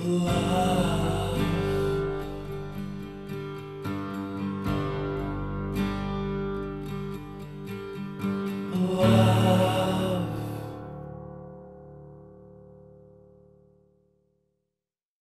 Love.